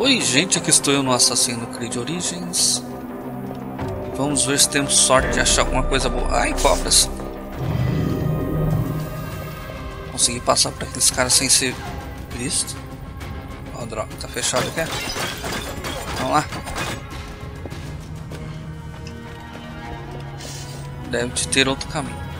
Oi gente, aqui estou eu no Assassin's Creed Origins. Vamos ver se temos sorte de achar alguma coisa boa. Ai, cobras. Consegui passar por aqueles caras sem ser visto. Ó, droga, tá fechado aqui. Vamos lá. Deve ter outro caminho.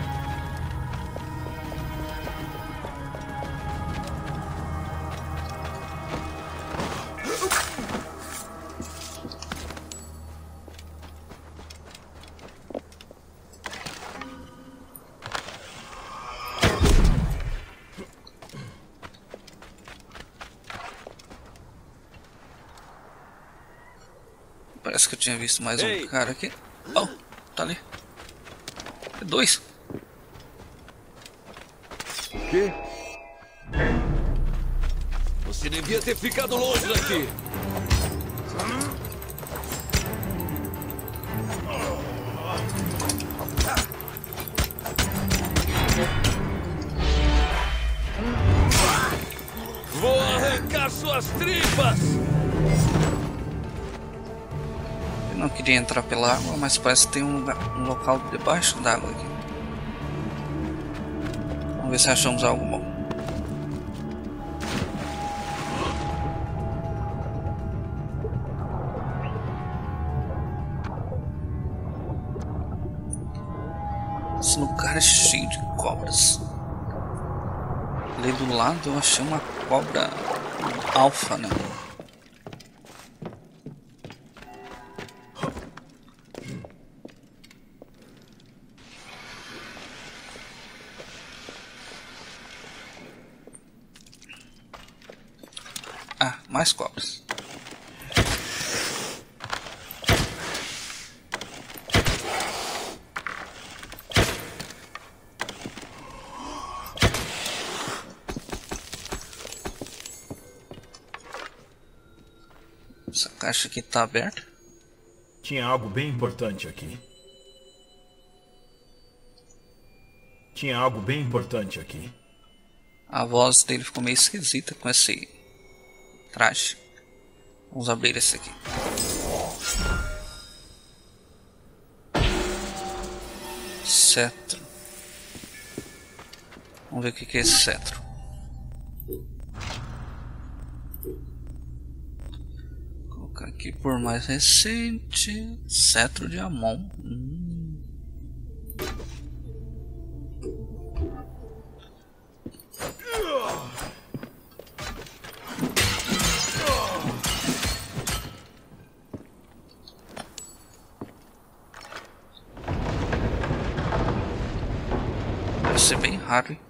Parece que eu tinha visto mais um cara aqui. Oh, tá ali. É dois. O quê? Você devia ter ficado longe daqui. Vou arrancar suas tripas. Não queria entrar pela água, mas parece que tem um local debaixo d'água aqui. Vamos ver se achamos algo bom. Esse lugar é cheio de cobras. Ali do lado eu achei uma cobra alfa, né? Ah, mais cobras. Essa caixa aqui tá aberta. Tinha algo bem importante aqui. A voz dele ficou meio esquisita com esse traje. Vamos abrir esse aqui. Cetro. Vamos ver o que é esse cetro. Vou colocar aqui por mais recente. Cetro de Amon. Isso é bem raro, hein?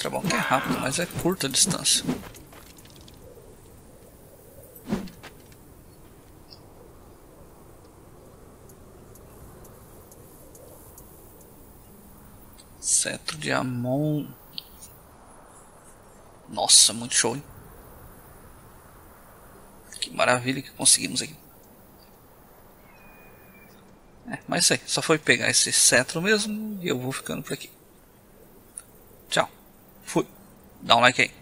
Esse é bom que é rápido, mas é curta a distância. Cetro de Amon. Nossa, muito show, hein? Que maravilha que conseguimos aqui. É, mas aí, só foi pegar esse cetro mesmo e eu vou ficando por aqui. Tchau. Fui. Dá um like aí.